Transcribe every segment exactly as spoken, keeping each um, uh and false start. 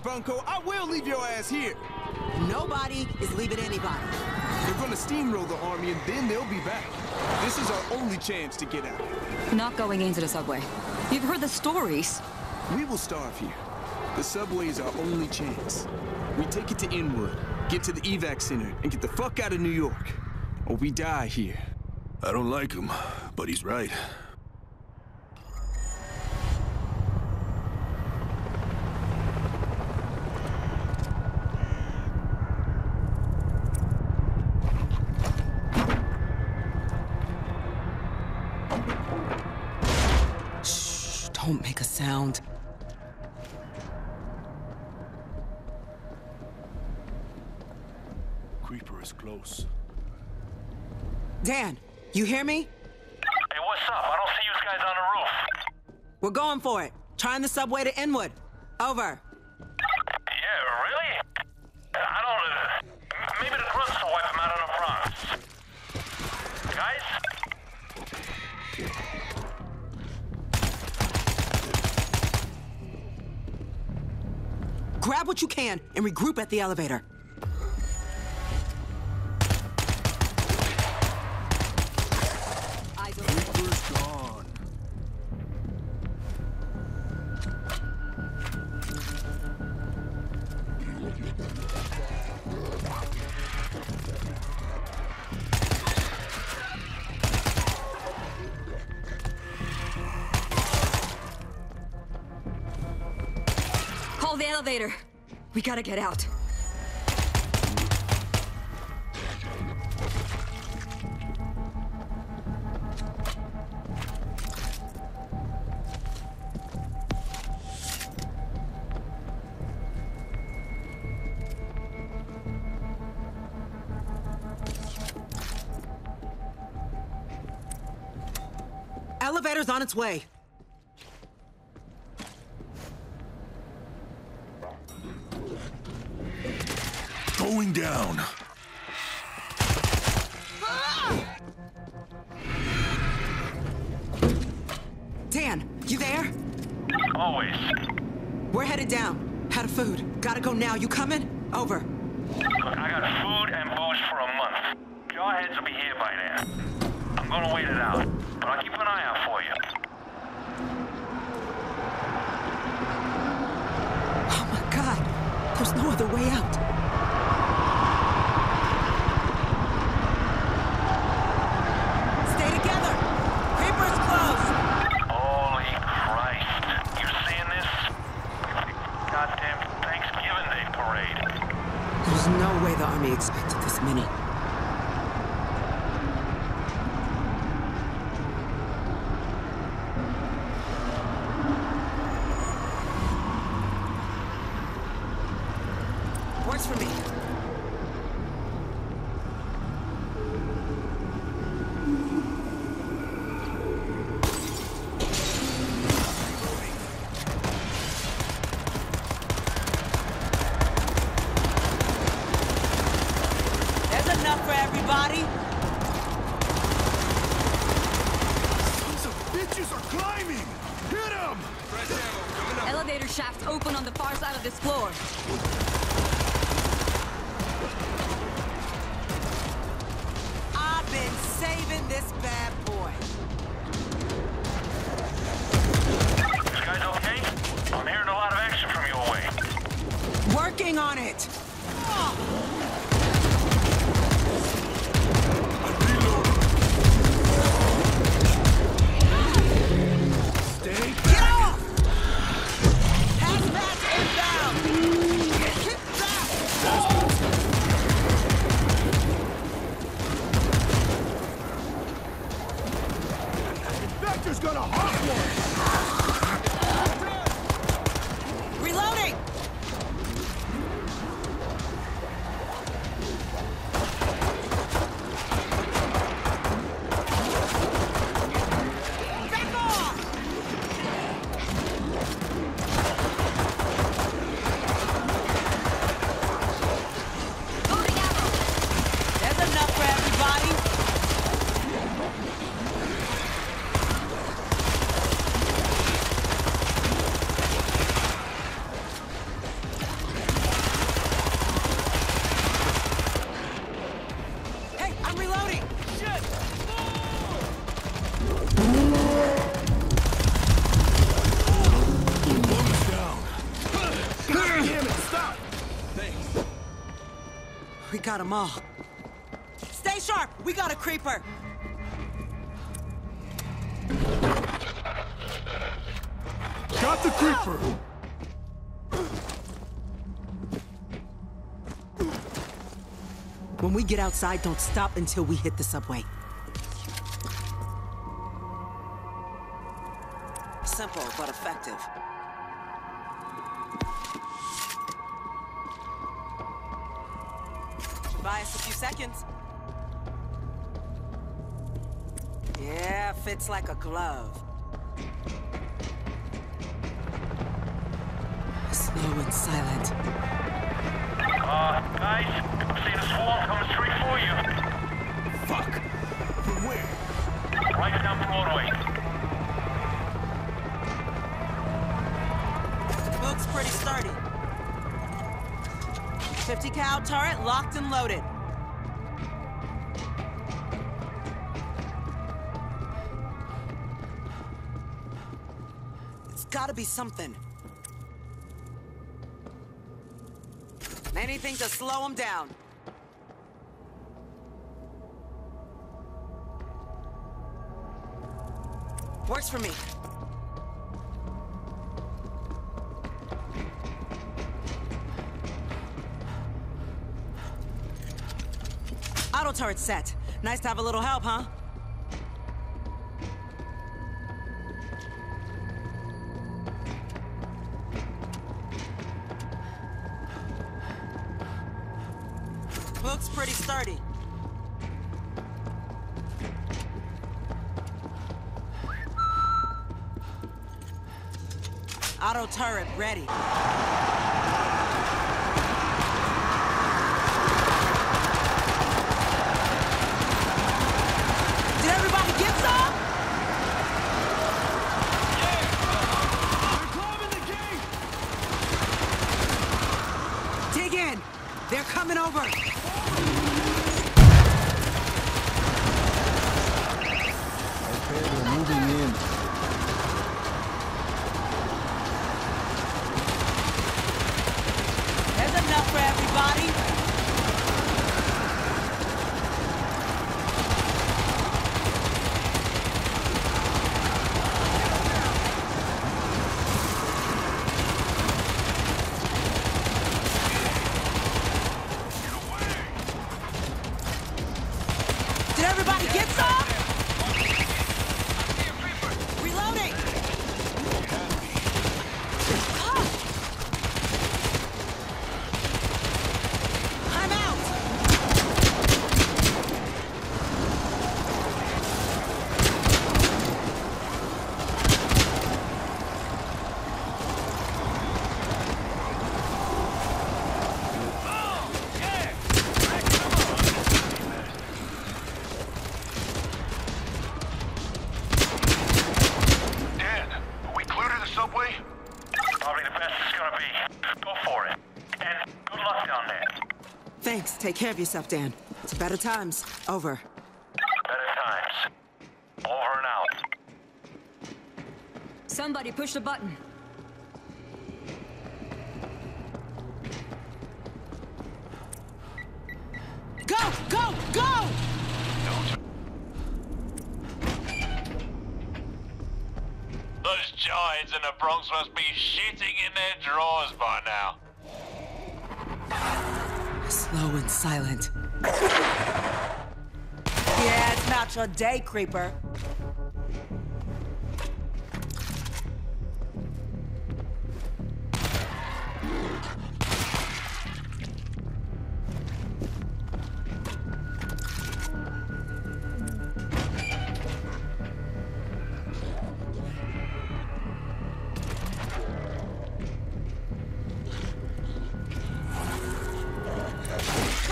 it, Bunko. I will leave your ass here. Nobody is leaving anybody. They're gonna steamroll the army and then they'll be back. This is our only chance to get out. Not going into the subway. You've heard the stories. We will starve here. The subway is our only chance. We take it to Inwood, get to the evac center, and get the fuck out of New York. Or we die here. I don't like him, but he's right. Don't make a sound. Creeper is close. Dan, you hear me? Hey, what's up? I don't see you guys on the roof. We're going for it. Trying the subway to Inwood. Over. Yeah, really? I don't... Uh, maybe the Grunts will wipe them out on the Bronx. Guys? Grab what you can and regroup at the elevator. Creeper's gone. Call the elevator. We gotta get out. Elevator's on its way. Going down. Ah! Dan, you there? Always. We're headed down. Out of food. Gotta go now. You coming? Over. Look, I got food and booze for a month. Your heads will be here by now. I'm gonna wait it out, but I'll keep an eye out for you. Oh my God. There's no other way out. No way the army expected this many. Works for me. Everybody? Sons of bitches are climbing! Hit them! Fresh ammo coming up. Elevator shaft open on the far side of this floor. I've been saving this bad boy. You guys okay? I'm hearing a lot of action from you away. Working on it! Oh. Got a hot one! Reloading! Back off! Loading ammo! There's enough for everybody! We got them all. Stay sharp! We got a creeper! Got the creeper! When we get outside, don't stop until we hit the subway. Simple, but effective. Buy us a few seconds. Yeah, fits like a glove. Slow and silent. Uh, guys, see the swarm coming straight for you. Fuck. From where? Right down Broadway. Looks pretty sturdy. fifty cal turret locked and loaded. It's gotta be something. Anything to slow him down. Works for me. Auto turret set. Nice to have a little help, huh? Looks pretty sturdy. Auto turret ready. Take care of yourself, Dan. It's better times. Over. Better times. Over and out. Somebody push the button. Go! Go! Go! Those giants in the Bronx must be shitting in their drawers by now. Slow and silent. Yeah, it's not your day, creeper.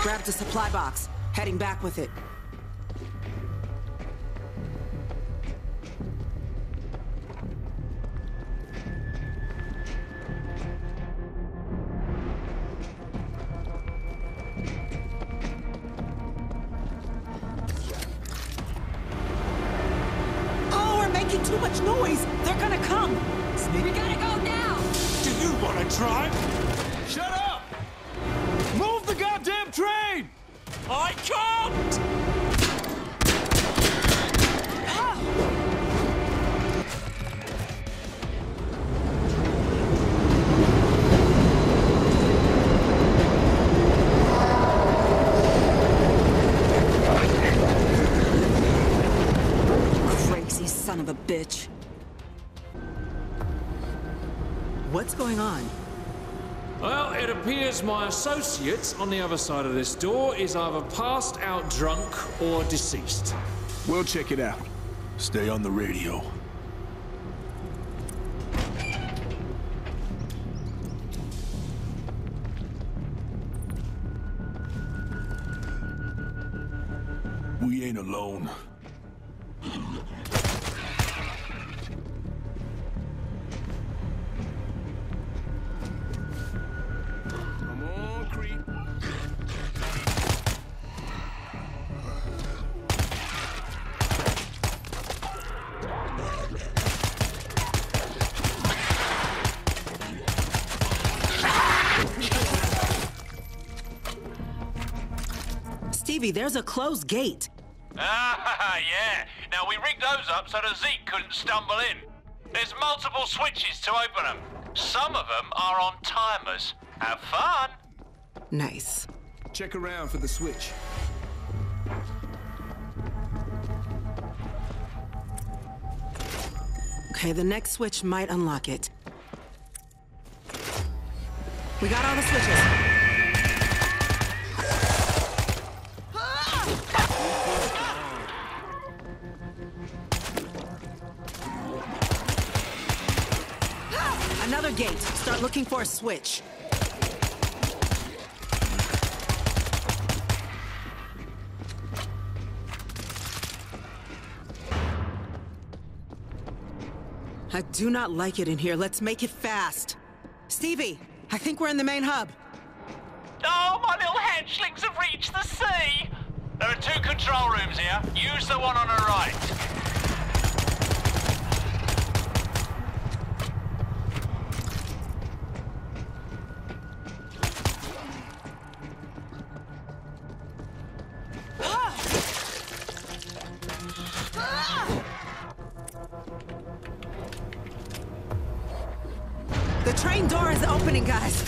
Grabbed a supply box, heading back with it. too much noise. They're gonna come. Sneak. We gotta go now. Do you wanna try? Shut up! Move the goddamn train! I can't! Son of a bitch. What's going on? Well, it appears my associate on the other side of this door is either passed out drunk or deceased. We'll check it out. Stay on the radio. We ain't alone. Stevie, there's a closed gate. Ah, yeah. Now, we rigged those up so that Zeke couldn't stumble in. There's multiple switches to open them. Some of them are on timers. Have fun. Nice. Check around for the switch. Okay, the next switch might unlock it. We got all the switches. Another gate. Start looking for a switch. I do not like it in here. Let's make it fast. Stevie, I think we're in the main hub. Oh, my little hatchlings have reached the sea. There are two control rooms here. Use the one on the right. The train door is opening, guys.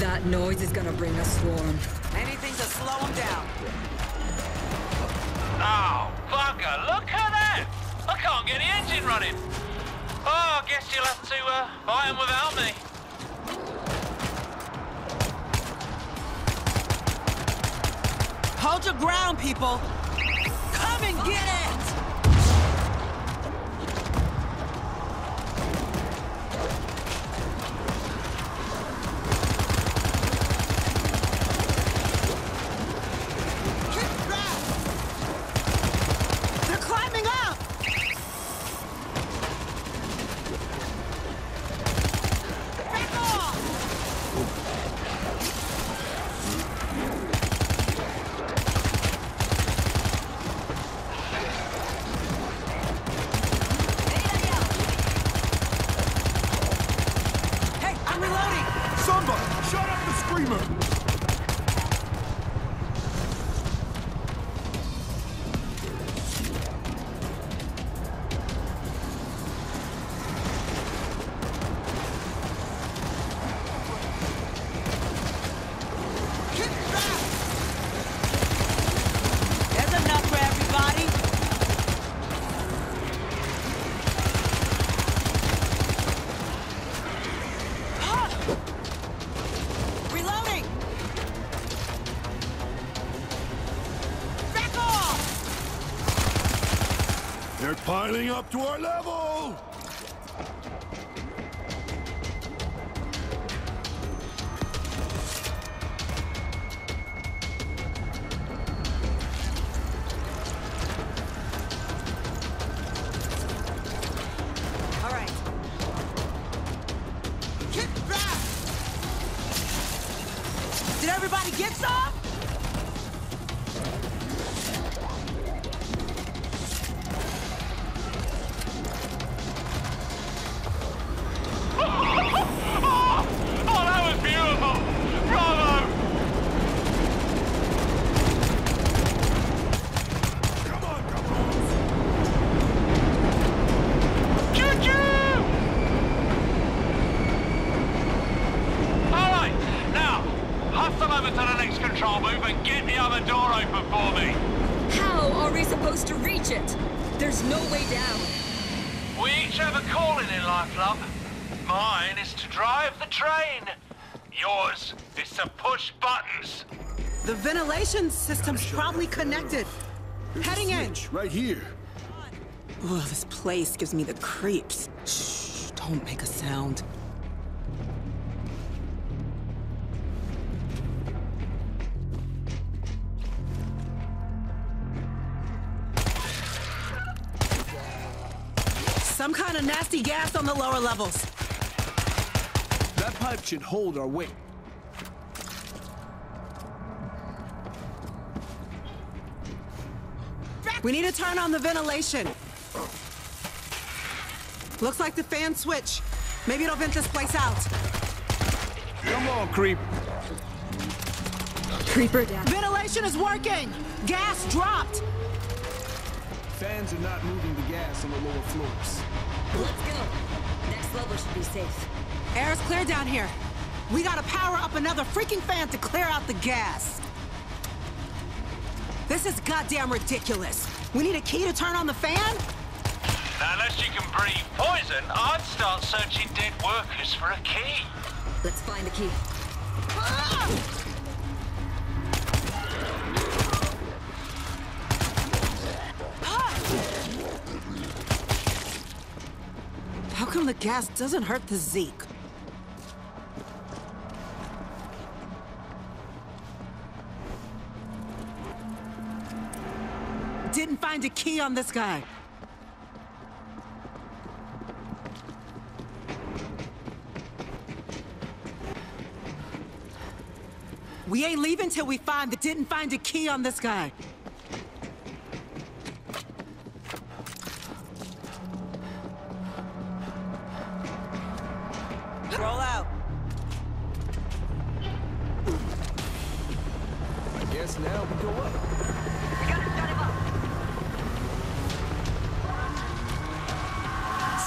That noise is gonna bring a swarm. Anything to slow them down. Oh, bugger, look at that! I can't get the engine running. Oh, I guess you'll have to uh, buy them without me. Hold your ground, people. Come and get it! They're piling up to our level! All right. Get back! Did everybody get some? reach it. There's no way down. We each have a calling in life, love. Mine is to drive the train. Yours is to push buttons. The ventilation system's probably connected. Heading in. Right here. Ugh, this place gives me the creeps. Shh, don't make a sound. Some kind of nasty gas on the lower levels. That pipe should hold our weight. We need to turn on the ventilation. Looks like the fan switch. Maybe it'll vent this place out. Come on, creep. Creeper down. Ventilation is working! Gas dropped! Fans are not moving the gas on the lower floors. Let's go. Next level should be safe. Air's clear down here. We gotta power up another freaking fan to clear out the gas. This is goddamn ridiculous. We need a key to turn on the fan? Now, unless you can breathe poison, I'd start searching dead workers for a key. Let's find a key. Ah! How come the gas doesn't hurt the Zeke? Didn't find a key on this guy. We ain't leaving till we find the didn't find a key on this guy. Roll out. I guess now we go up. We gotta shut him up.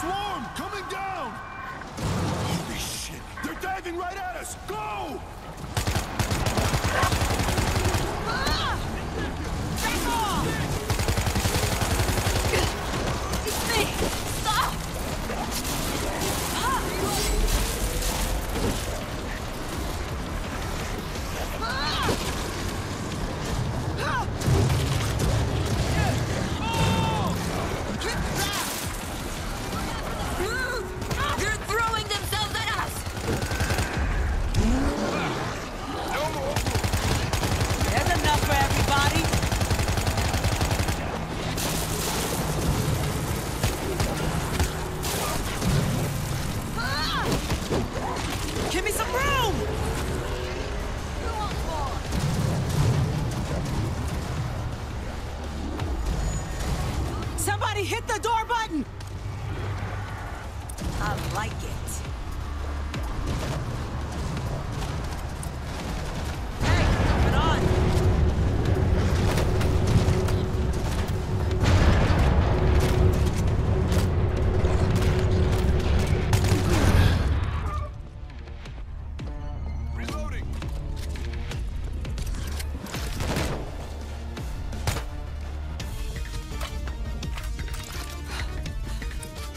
Swarm coming down. Holy shit! They're diving right at us. Go! Ah! Back off! It's me! Stop! Ah! Oh! Get back! They're throwing themselves at us! There's enough for everybody! Give me some room! Somebody hit the door button! I like it. Hey, open on!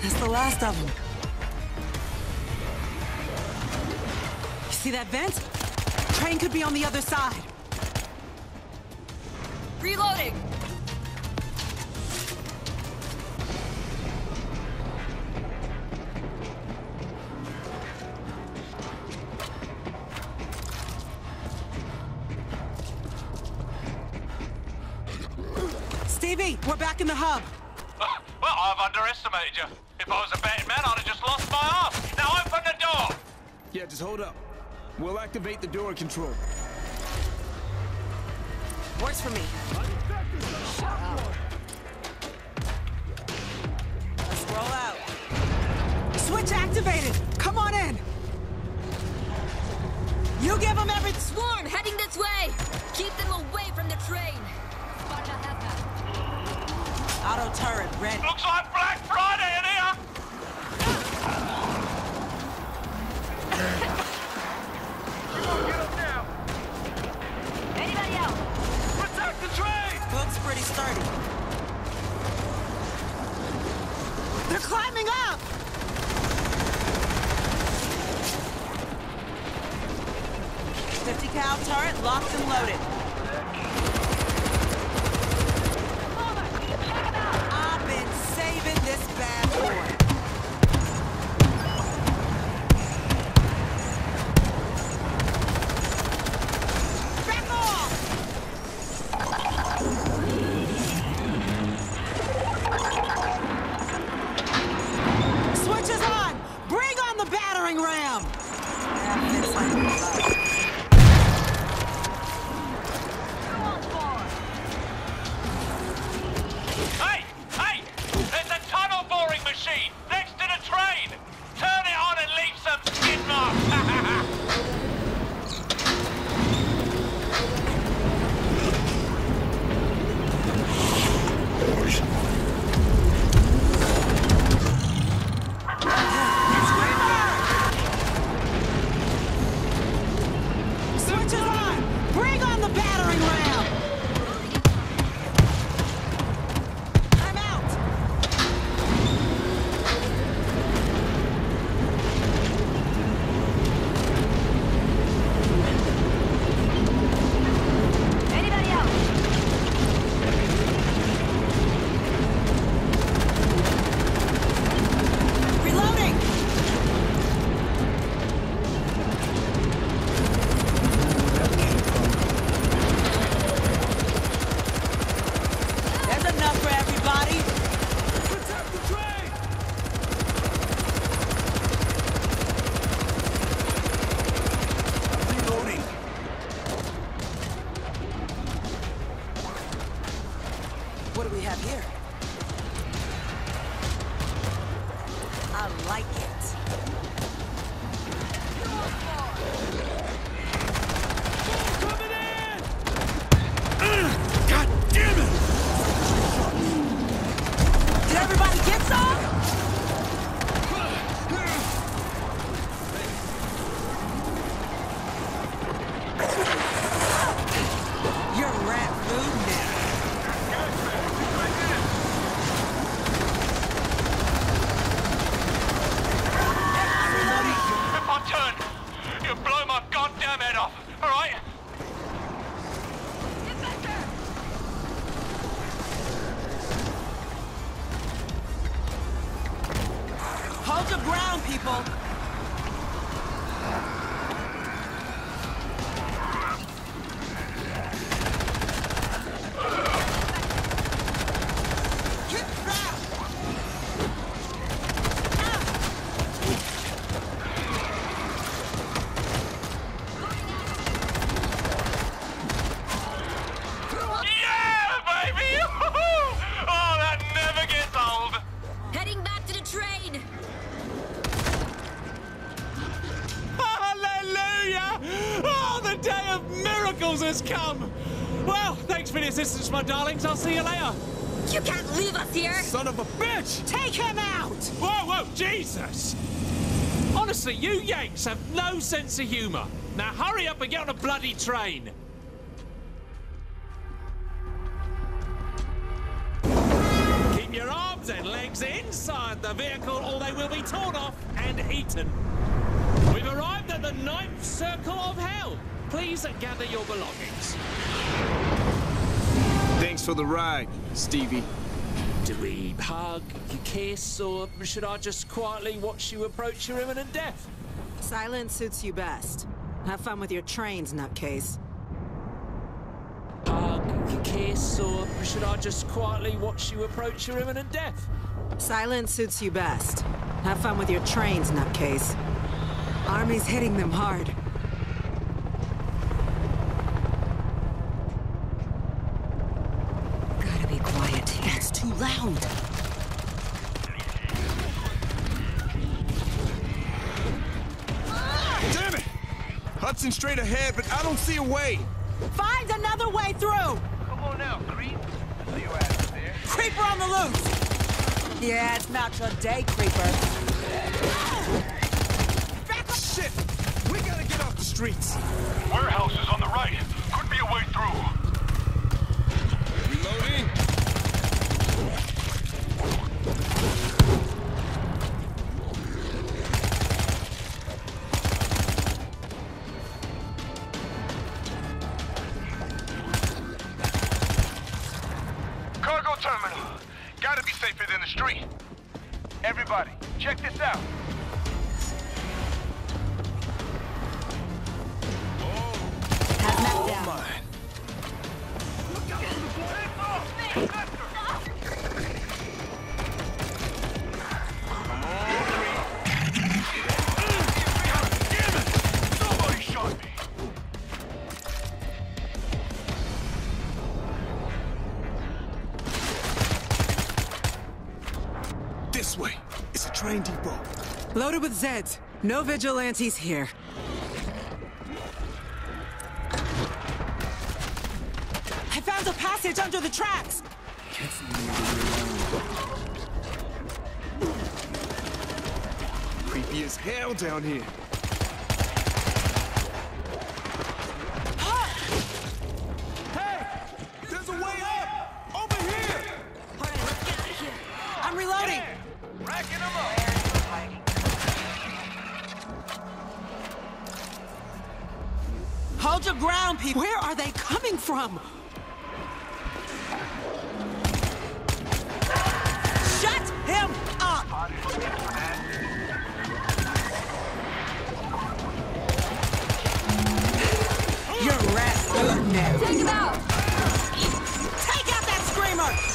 That's the last of them. You see that vent? Train could be on the other side. Reloading! Stevie, we're back in the hub. Oh, well, I've underestimated you. If I was a bad man, I'd have just lost my arm. Now open the door! Yeah, just hold up. We'll activate the door control. Works for me. Shut up. Let's roll out. Switch activated. Come on in. You give them every swarm heading this way. Keep them away from the train. Auto turret ready. Looks like Black Friday in here! Come on, get up now! Anybody else? Protect the train! Looks pretty sturdy. Cal turret locked and loaded. I've been saving this bad boy. Back off! Switches on! Bring on the battering ram! Hey! Hey! There's a tunnel boring machine next to the train! Turn it on and leave some skid marks! Assistance, my darlings. I'll see you later. You can't leave us here. Son of a bitch! Take him out! Whoa, whoa, Jesus! Honestly, you Yanks have no sense of humor. Now hurry up and get on a bloody train. Keep your arms and legs inside the vehicle or they will be torn off and eaten. We've arrived at the ninth circle of hell. Please gather your belongings. Thanks for the ride, Stevie. Do we hug, kiss, or should I just quietly watch you approach your imminent death? Silence suits you best. Have fun with your trains, nutcase. Hug, kiss, or should I just quietly watch you approach your imminent death? Silence suits you best. Have fun with your trains, nutcase. Army's hitting them hard. Loud. Damn it! Hudson straight ahead, but I don't see a way. Find another way through. Come on now, creep. I know you're out of there. Creeper on the loose. Yeah, it's not your day, creeper. Back up. Shit! We gotta get off the streets. Warehouse is on the right. Could be a way through. Reloading. safer than the street. Everybody, check this out. Oh, oh, down. My. Look out for the boy. Depot. Loaded with Zeds. No vigilantes here. I found a passage under the tracks. Creepy as hell down here. Where are they coming from? Shut him up! You're rascal now. Take him out! Take out that screamer!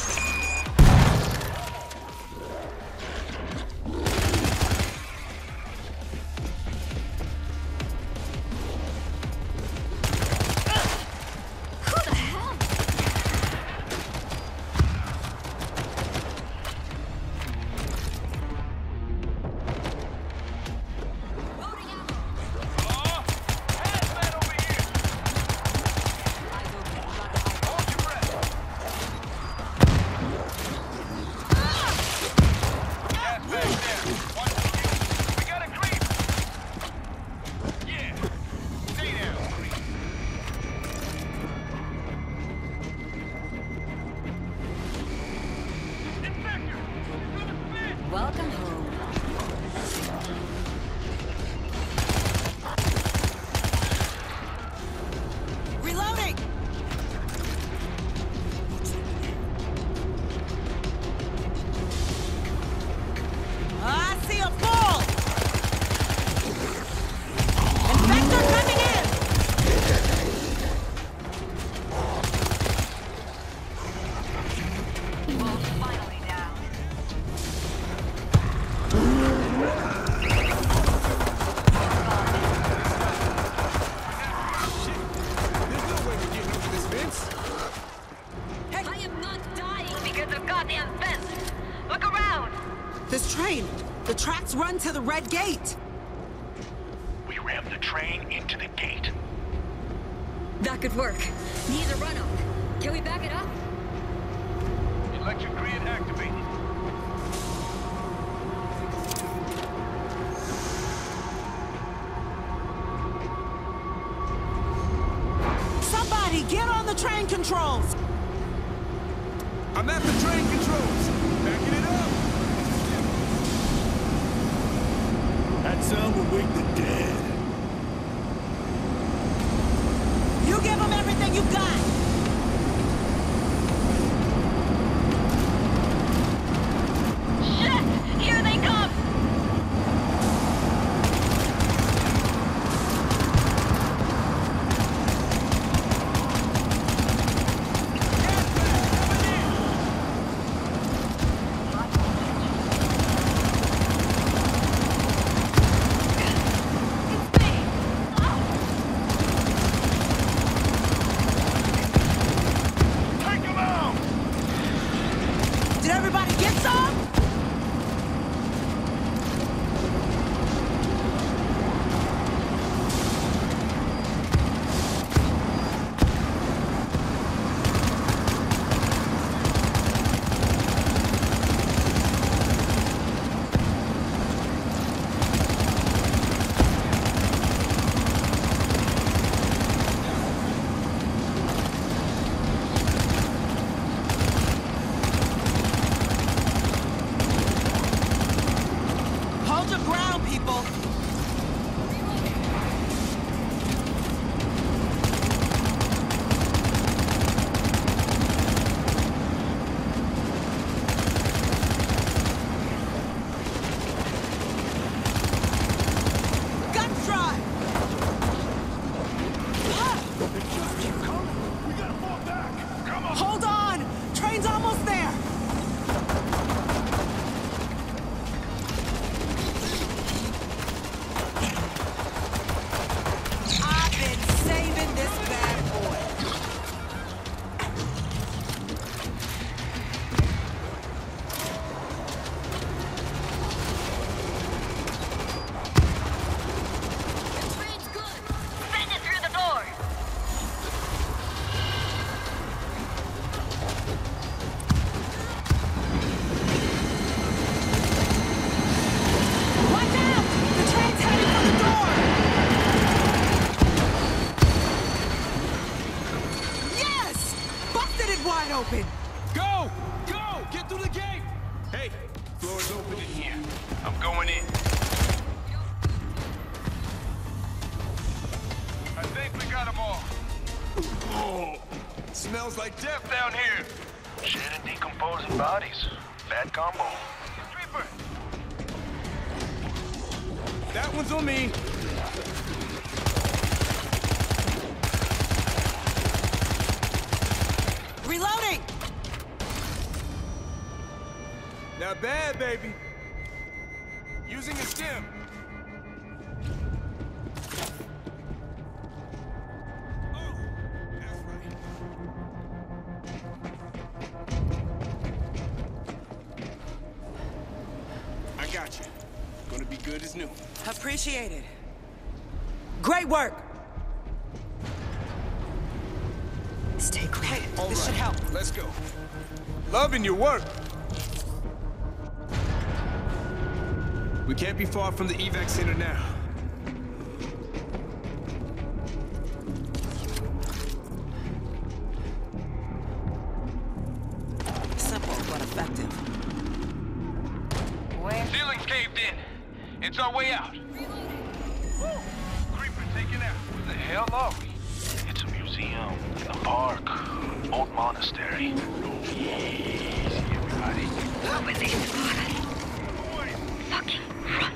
Run to the red gate. We rammed the train into the gate. That could work. Needs a run-up. Can we back it up? Electric grid activated. Somebody get on the train controls. I'm at the train controls. Backing it up. That sound will wake the dead. You give them everything you got! Shit! Here they come! Hey, floor's open in here. I'm going in. I think we got them all. Oh, smells like death down here. Shed and decomposing bodies. Bad combo. Reaper. That one's on me. Reloading! Not bad, baby. Using a stim. Oh, that's right. I got you. Gonna be good as new. Appreciate it. Great work! Stay quiet. Hey, this should help. Let's go. Loving your work. We can't be far from the evac center now. Simple but effective. Where? Ceiling's caved in. It's our way out. Creeper taken out. Where the hell are we? It's a museum, a park, old monastery. Yes, everybody. Open these doors. Fucking run.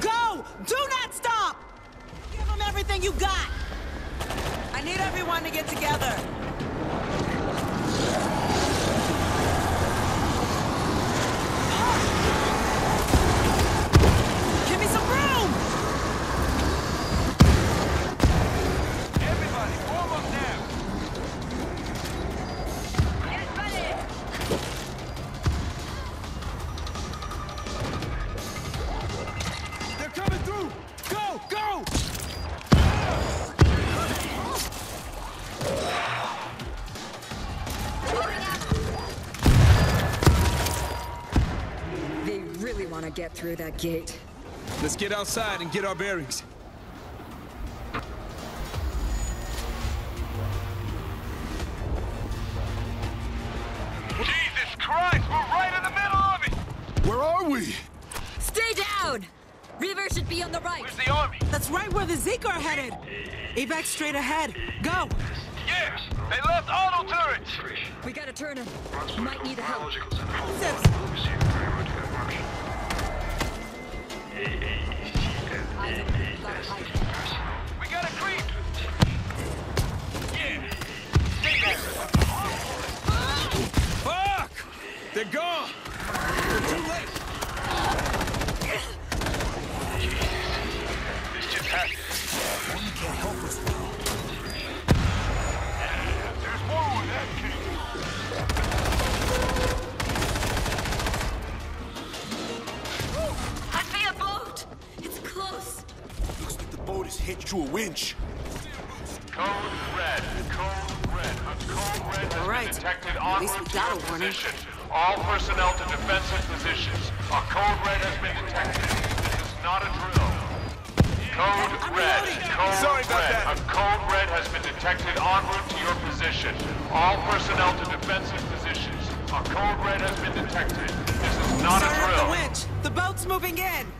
Go! Do not stop! Give them everything you got. I need everyone to get together. Get through that gate. Let's get outside and get our bearings. Jesus Christ, we're right in the middle of it! Where are we? Stay down! Reaver should be on the right. Where's the army? That's right where the Zeke are headed. Evac straight ahead. Go! Yes! They left auto turrets! We gotta turn them. Might need help. We got a creep! Yeah! Stay there! Fuck! They're gone! We're too late! This just happened. Well, you can't help us now. There's more on that case. Boat is hitched to a winch. Code red. Code red. A code red has right. been detected on your position. All personnel to defensive positions. A code red has been detected. This is not a drill. Code I'm red. Code Sorry red. About that. A code red has been detected en route to your position. All personnel to defensive positions. A code red has been detected. This is not Sorry a drill. The winch. The boat's moving in.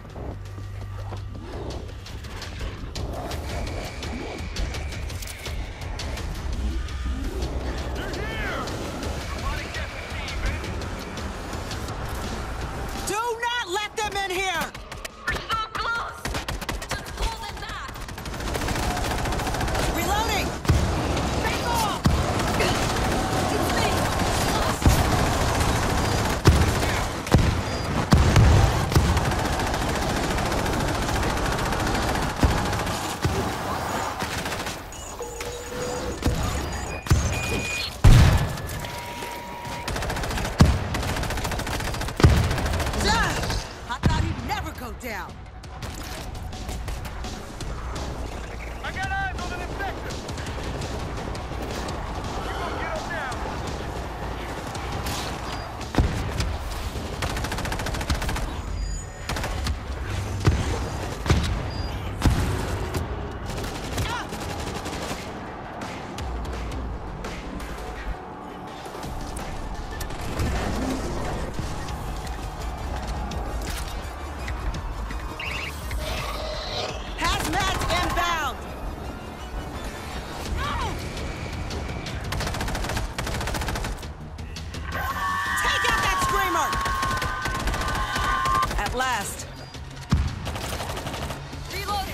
last. Reloading.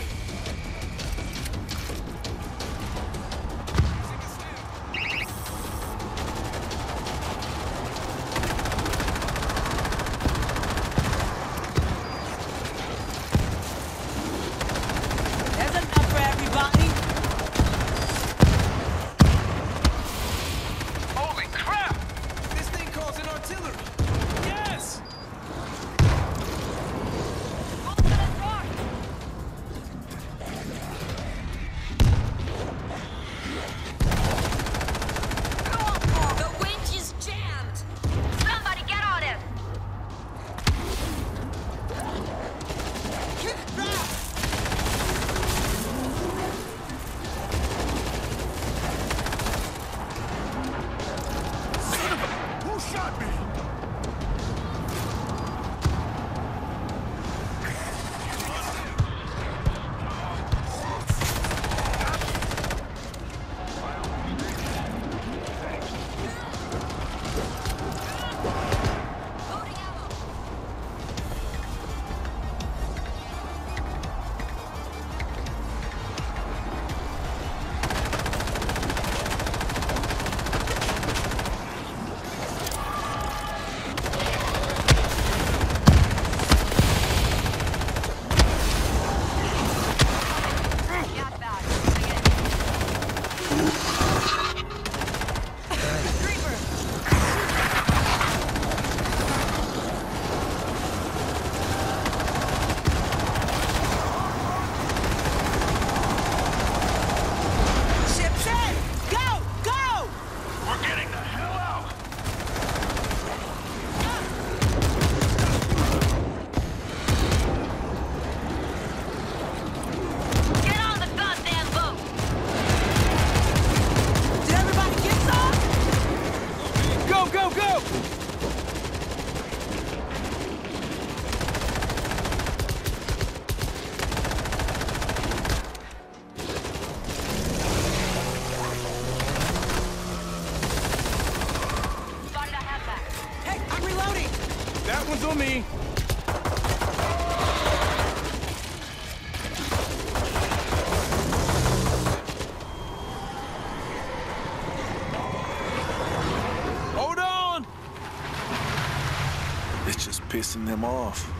Pissing them off.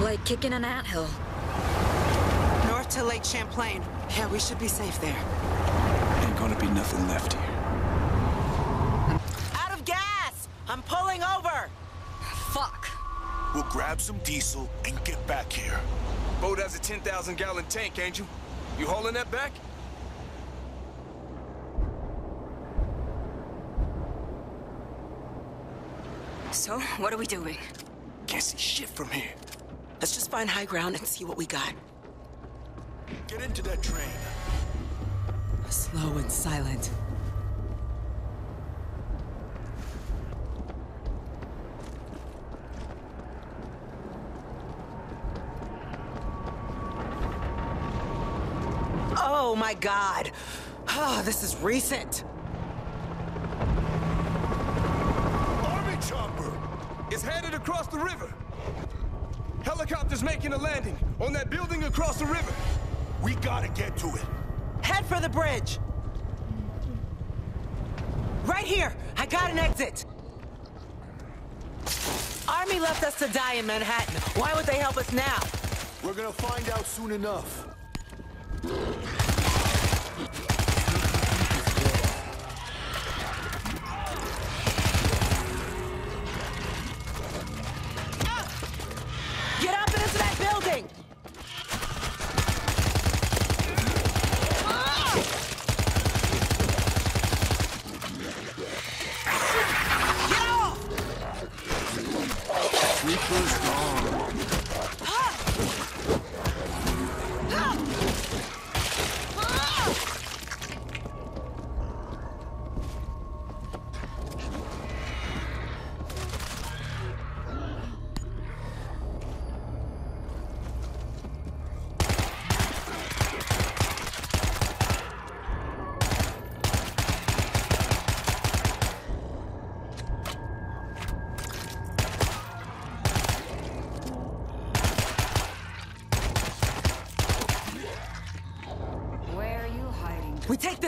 Like kicking an anthill. North to Lake Champlain. Yeah, we should be safe there. Ain't gonna be nothing left here. Out of gas! I'm pulling over! Fuck. We'll grab some diesel and get back here. Boat has a ten thousand gallon tank, ain't you? You hauling that back? So, what are we doing? Can't see shit from here. Let's just find high ground and see what we got. Get into that train. Slow and silent. Oh my God. Oh, this is recent. Army chopper! It's headed across the river. Helicopter's making a landing on that building across the river. We gotta get to it. Head for the bridge. Right here. I got an exit. Army left us to die in Manhattan. Why would they help us now? We're gonna find out soon enough.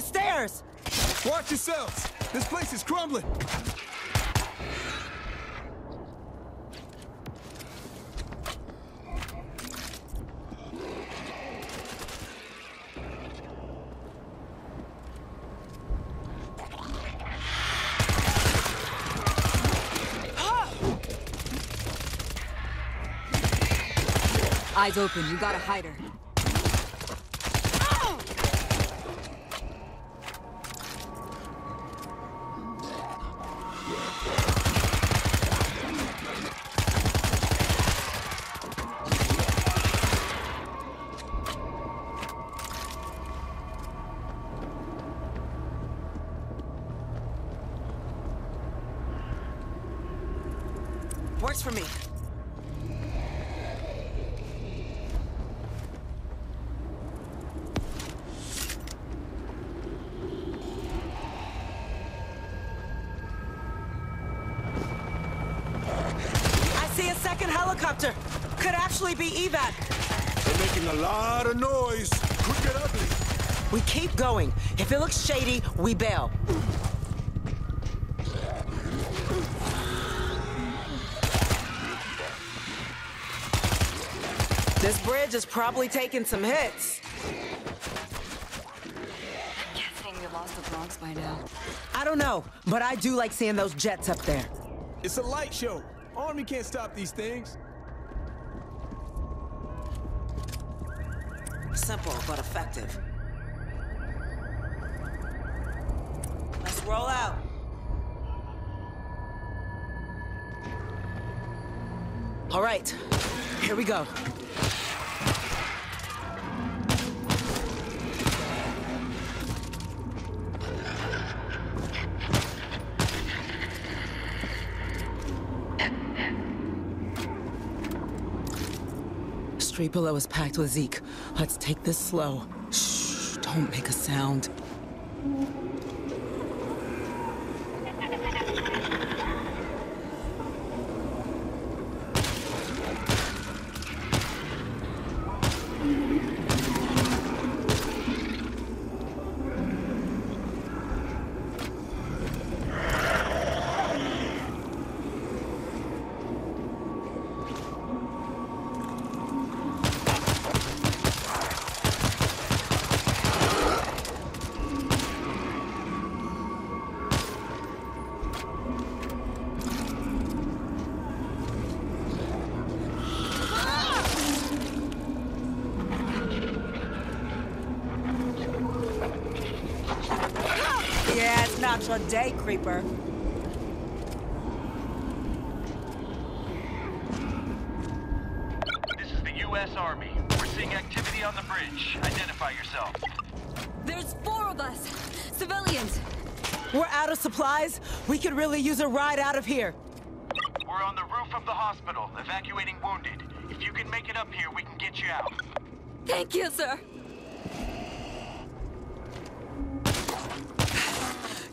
stairs! Watch yourselves! This place is crumbling! Eyes open, you gotta hide her. Works for me. Be evac. They're making a lot of noise. Could get ugly. We keep going. If it looks shady, we bail. This bridge is probably taking some hits. I'm guessing we lost the Bronx by now. I don't know, but I do like seeing those jets up there. It's a light show. Army can't stop these things. Simple, but effective. Let's roll out. All right, here we go. The street below is packed with Zeke. Let's take this slow. Shh, don't make a sound. A day creeper. This is the U S Army. We're seeing activity on the bridge. Identify yourself. There's four of us. Civilians. We're out of supplies. We could really use a ride out of here. We're on the roof of the hospital, evacuating wounded. If you can make it up here, we can get you out. Thank you, sir.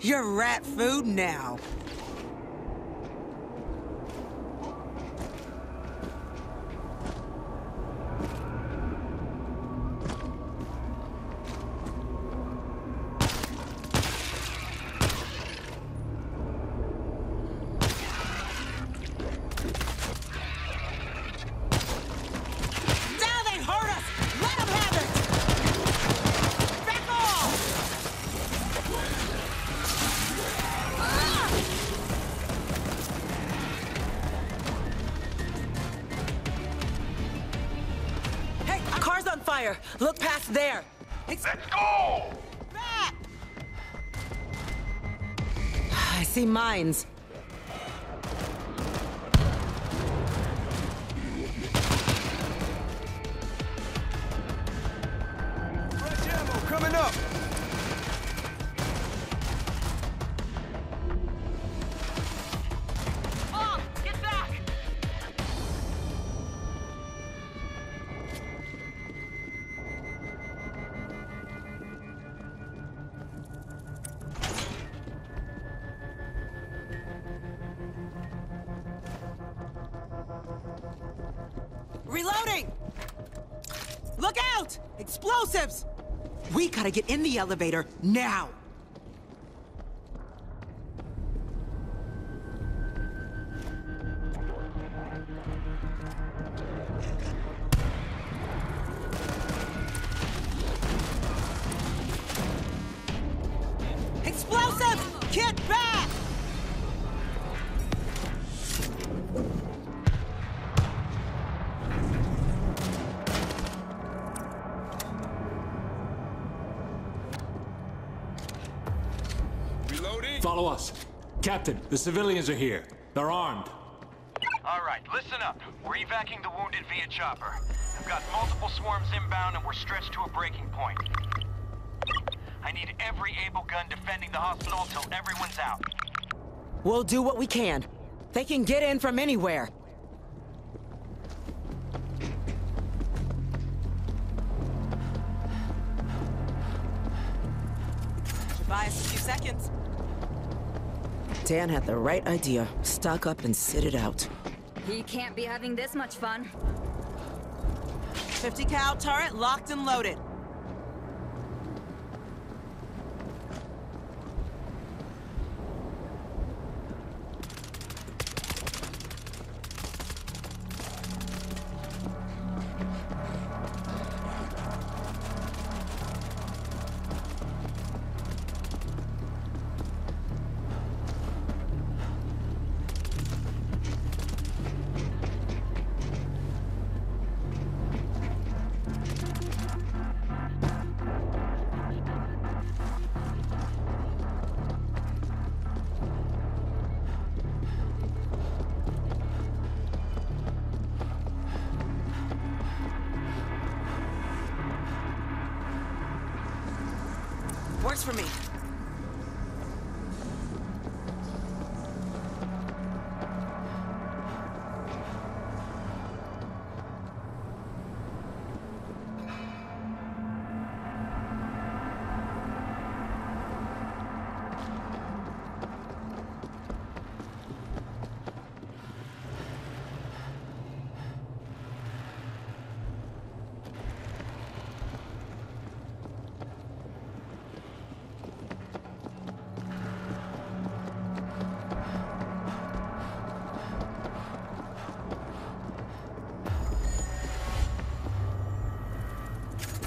You're rat food now. Look past there. It's... Let's go! Back. I see mines. Fresh ammo coming up. Reloading! Look out! Explosives! We gotta get in the elevator now! Follow us. Captain, the civilians are here. They're armed. All right, listen up. We're evacuating the wounded via chopper. I've got multiple swarms inbound and we're stretched to a breaking point. I need every able gun defending the hospital until everyone's out. We'll do what we can. They can get in from anywhere. Buy us a few seconds. Dan had the right idea. Stock up and sit it out. He can't be having this much fun. fifty cal turret locked and loaded. Works for me.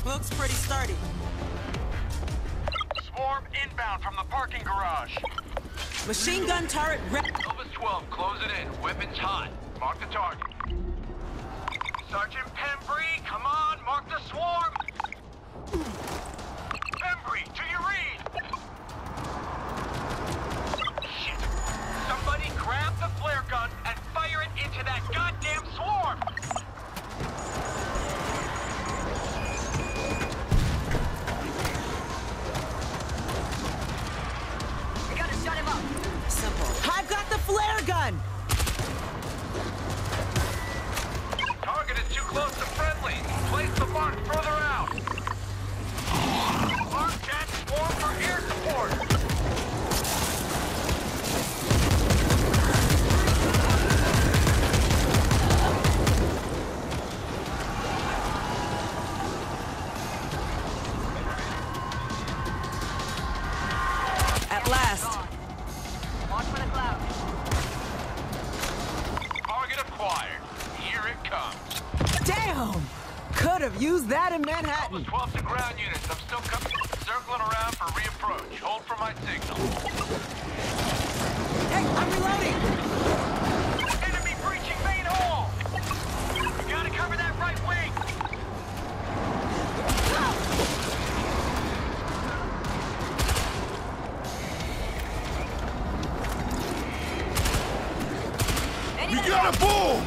Looks pretty sturdy. Swarm inbound from the parking garage. Machine gun turret ready. Elvis twelve, close it in. Weapons hot. Mark the target. Sergeant Pembrey, come on, mark the swarm. Pembrey, do you read? Shit. Somebody grab the flare gun and fire it into that goddamn swarm. Target is too close to friendly. Place the mark further out. Mark that swarm for air support. Use that in Manhattan. Almost twelve to ground units. I'm still coming. Circling around for reapproach. Hold for my signal. Hey, I'm reloading. Enemy breaching main hall. You gotta cover that right wing. We gotta move.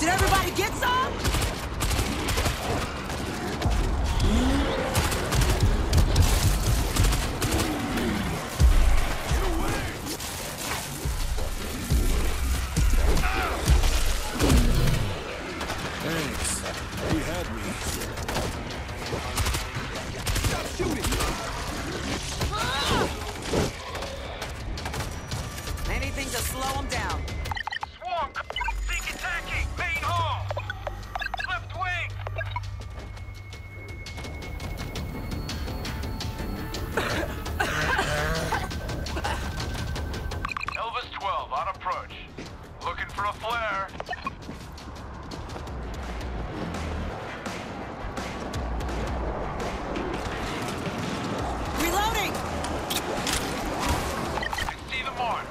Did everybody get some? Get away! approach. Looking for a flare. Reloading! I see the mark.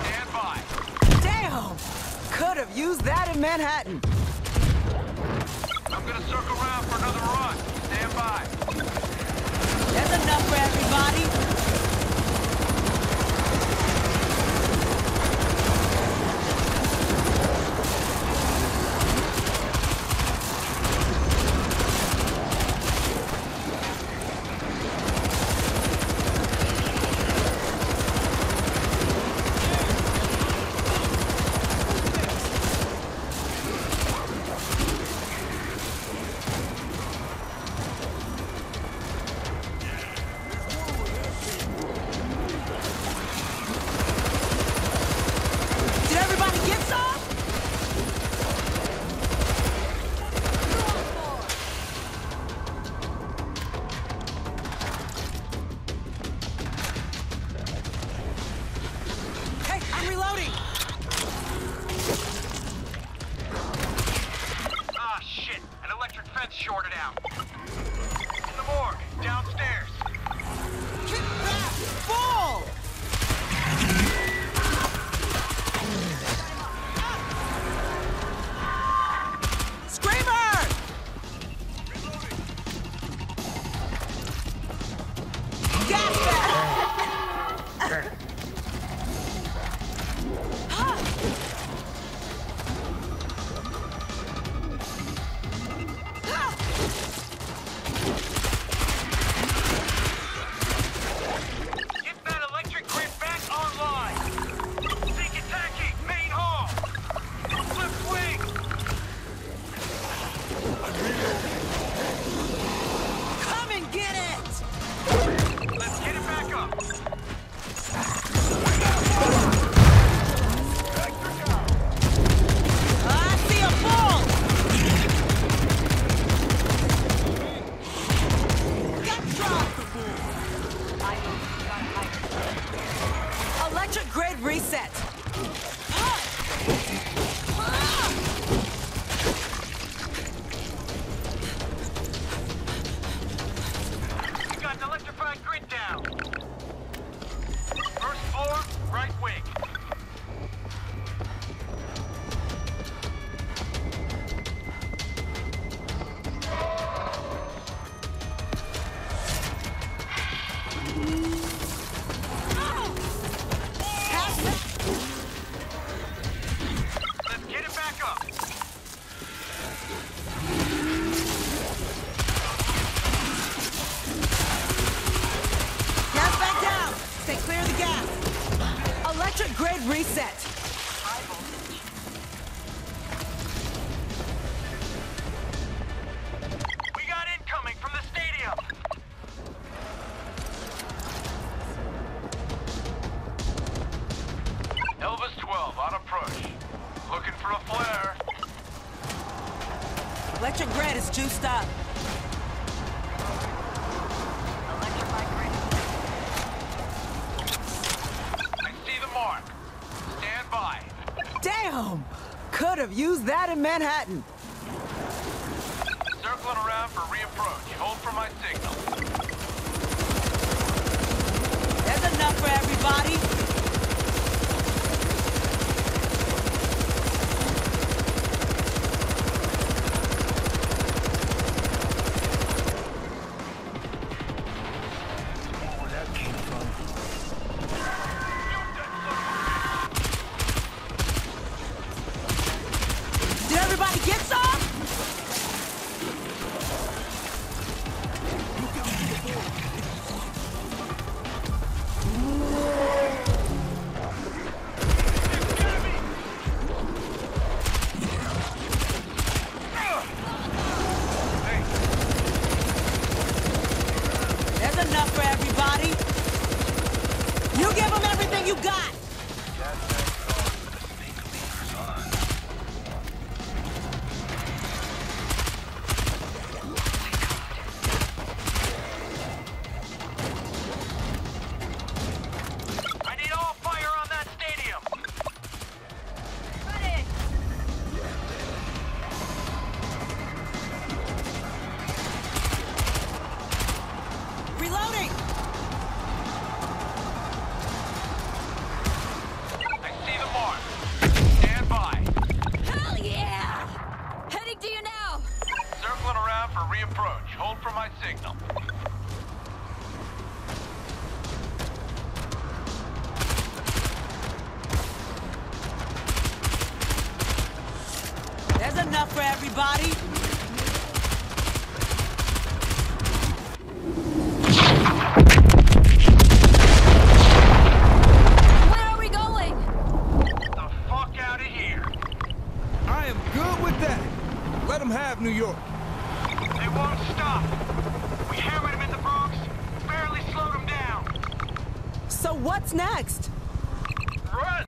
Stand by. Damn! Could have used that in Manhattan. I'm gonna circle around for another run. Stand by. That's enough for everybody. Use that in Manhattan. Circling around for reapproach. Hold for my signal. That's enough for everybody. signal. There's enough for everybody. Next? Run!